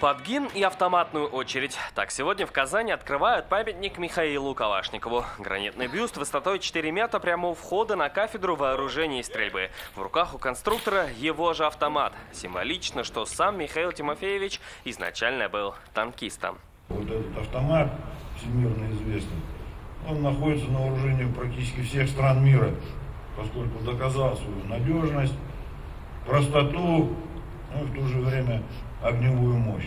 Подгин и автоматную очередь. Так, сегодня в Казани открывают памятник Михаилу Калашникову. Гранитный бюст высотой 4 метра прямо у входа на кафедру вооружения и стрельбы. В руках у конструктора его же автомат. Символично, что сам Михаил Тимофеевич изначально был танкистом. Вот этот автомат всемирно известный, он находится на вооружении практически всех стран мира, поскольку доказал свою надежность, простоту, ну и в то же время огневую мощь.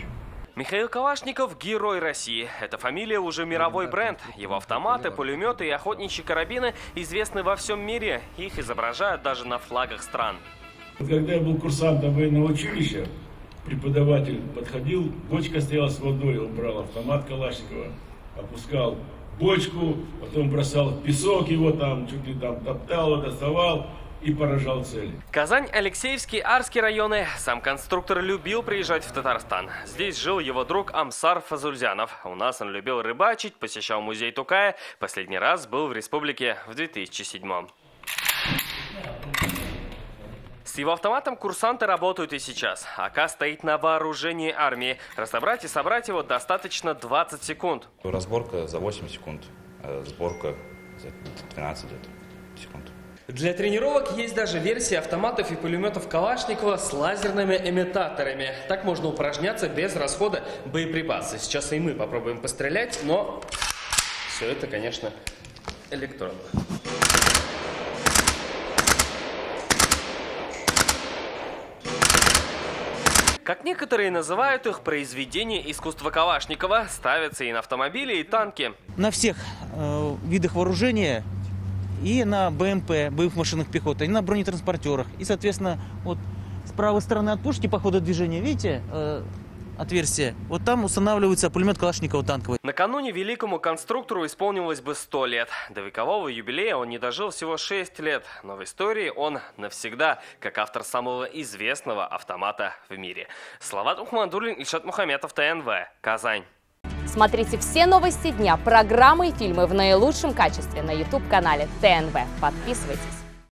Михаил Калашников – герой России. Эта фамилия уже мировой бренд. Его автоматы, пулеметы и охотничьи карабины известны во всем мире. Их изображают даже на флагах стран. Когда я был курсантом военного училища, преподаватель подходил, бочка стояла с водой, он брал автомат Калашникова, опускал бочку, потом бросал в песок его там, чуть ли там топтал, доставал и поражал цели. Казань, Алексеевский, Арский районы. Сам конструктор любил приезжать в Татарстан. Здесь жил его друг Амсар Фазульзянов. У нас он любил рыбачить, посещал музей Тукая. Последний раз был в республике в 2007-м. С его автоматом курсанты работают и сейчас. АК стоит на вооружении армии. Разобрать и собрать его достаточно 20 секунд. Разборка за 8 секунд, сборка за 13 секунд. Для тренировок есть даже версии автоматов и пулеметов Калашникова с лазерными имитаторами. Так можно упражняться без расхода боеприпасов. Сейчас и мы попробуем пострелять, но все это, конечно, электронно. Как некоторые называют их, произведения искусства Калашникова ставятся и на автомобили, и танки. На всех видах вооружения, и на БМП, боевых машинах пехоты, и на бронетранспортерах. И, соответственно, вот с правой стороны от пушки по ходу движения, видите, отверстие. Вот там устанавливается пулемет Калашникова танковый. Накануне великому конструктору исполнилось бы 100 лет. До векового юбилея он не дожил всего 6 лет. Но в истории он навсегда, как автор самого известного автомата в мире. Слова Тухмандулин, Ильшат Мухаммедов, ТНВ, Казань. Смотрите все новости дня, программы и фильмы в наилучшем качестве на YouTube-канале ТНВ. Подписывайтесь.